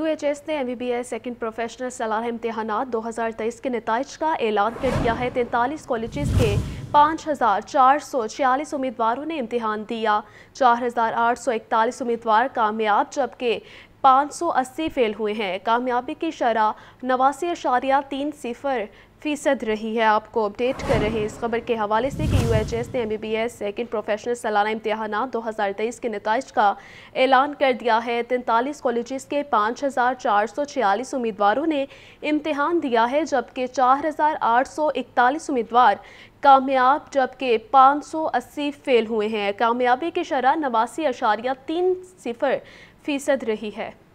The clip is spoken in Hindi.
UHS ने MBBS सेकेंड प्रोफेशनल सलाह इम्तहानात 2023 के नताइज का ऐलान कर दिया है। 43 कॉलेजेस के 5,446 उम्मीदवारों ने इम्तहान दिया। 4,841 उम्मीदवार कामयाब जबकि 580 फेल हुए हैं। कामयाबी की शरह 89.30% रही है। आपको अपडेट कर रहे हैं इस खबर के हवाले से कि UHS ने MBBS सेकेंड प्रोफेशनल सालाना इम्तहानात 2023 के नताइज का ऐलान कर दिया है। 43 कॉलेजेस के 5,446 उम्मीदवारों ने इम्तहान दिया है जबकि 4,841 उम्मीदवार कामयाब जबकि 580 फेल हुए हैं। कामयाबी की शरह 89.30% रही है।